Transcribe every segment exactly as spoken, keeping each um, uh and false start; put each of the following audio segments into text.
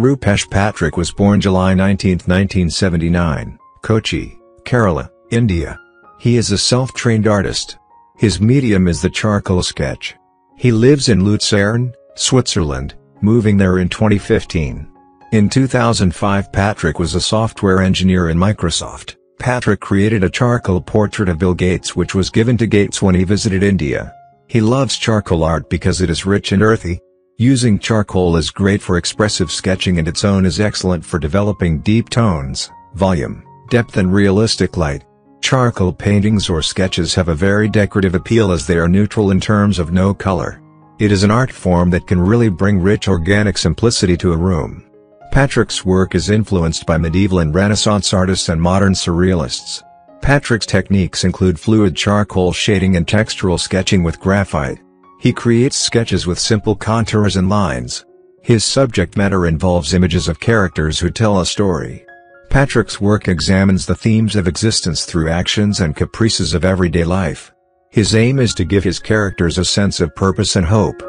Rupesh Patric was born July nineteenth nineteen seventy-nine, Kochi, Kerala, India. He is a self-trained artist. His medium is the charcoal sketch. He lives in Luzern, Switzerland, moving there in twenty fifteen. In two thousand five, Patric was a software engineer in Microsoft. Patric created a charcoal portrait of Bill Gates, which was given to Gates when he visited India. He loves charcoal art because it is rich and earthy. Using charcoal is great for expressive sketching, and its tone is excellent for developing deep tones, volume, depth and realistic light. Charcoal paintings or sketches have a very decorative appeal as they are neutral in terms of no color. It is an art form that can really bring rich organic simplicity to a room. Patric's work is influenced by medieval and Renaissance artists and modern surrealists. Patric's techniques include fluid charcoal shading and textural sketching with graphite. He creates sketches with simple contours and lines. His subject matter involves images of characters who tell a story. Patric's work examines the themes of existence through actions and caprices of everyday life. His aim is to give his characters a sense of purpose and hope.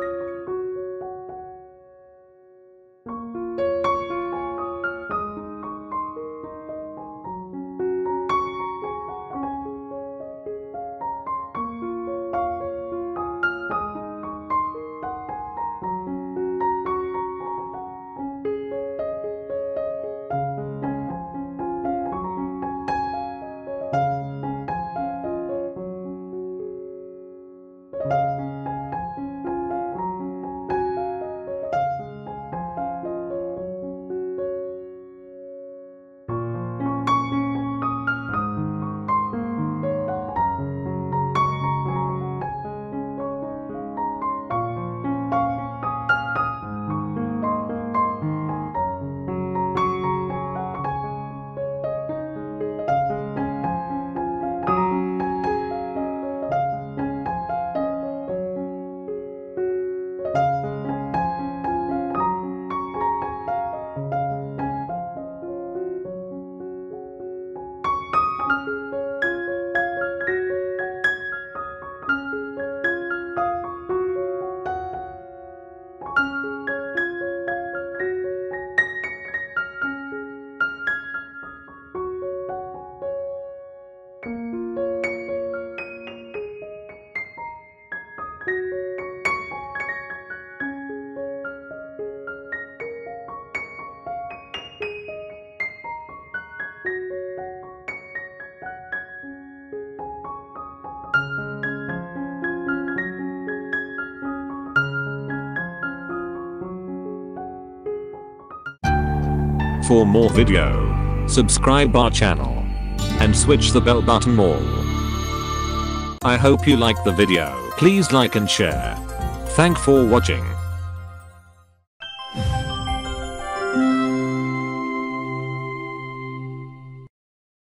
For more video, subscribe our channel and switch the bell button all. I hope you like the video. Please like and share. Thank for watching.